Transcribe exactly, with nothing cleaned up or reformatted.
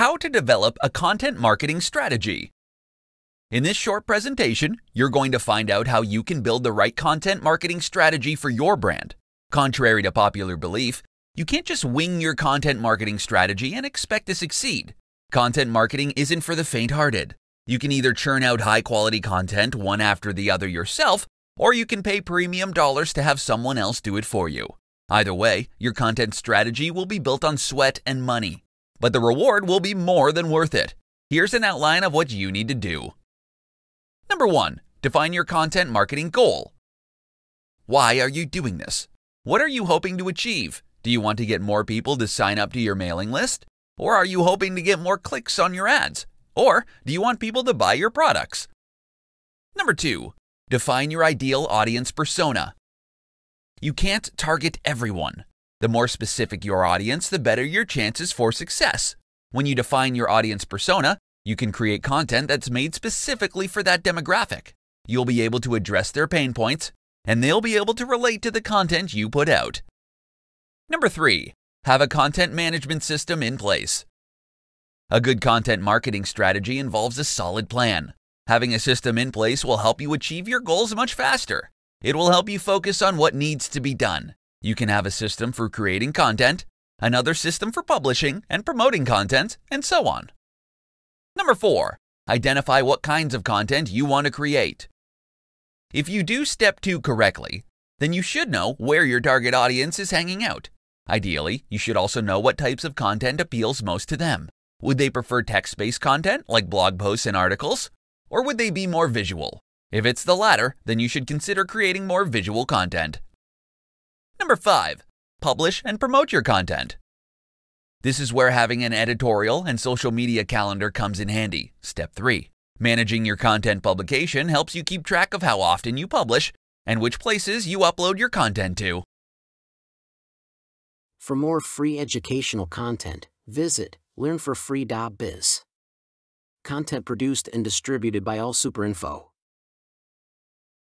How to develop a content marketing strategy. In this short presentation, you're going to find out how you can build the right content marketing strategy for your brand. Contrary to popular belief, you can't just wing your content marketing strategy and expect to succeed. Content marketing isn't for the faint-hearted. You can either churn out high-quality content one after the other yourself, or you can pay premium dollars to have someone else do it for you. Either way, your content strategy will be built on sweat and money, but the reward will be more than worth it. Here's an outline of what you need to do. Number one, define your content marketing goal. Why are you doing this? What are you hoping to achieve? Do you want to get more people to sign up to your mailing list? Or are you hoping to get more clicks on your ads? Or do you want people to buy your products? Number two, define your ideal audience persona. You can't target everyone. The more specific your audience, the better your chances for success. When you define your audience persona, you can create content that's made specifically for that demographic. You'll be able to address their pain points, and they'll be able to relate to the content you put out. Number three, have a content management system in place. A good content marketing strategy involves a solid plan. Having a system in place will help you achieve your goals much faster. It will help you focus on what needs to be done. You can have a system for creating content, another system for publishing and promoting content, and so on. Number four, identify what kinds of content you want to create. If you do step two correctly, then you should know where your target audience is hanging out. Ideally, you should also know what types of content appeals most to them. Would they prefer text-based content like blog posts and articles, or would they be more visual? If it's the latter, then you should consider creating more visual content. Number five, publish and promote your content. This is where having an editorial and social media calendar comes in handy. Step three, managing your content publication helps you keep track of how often you publish and which places you upload your content to. For more free educational content, visit learn for free dot biz. Content produced and distributed by all super info.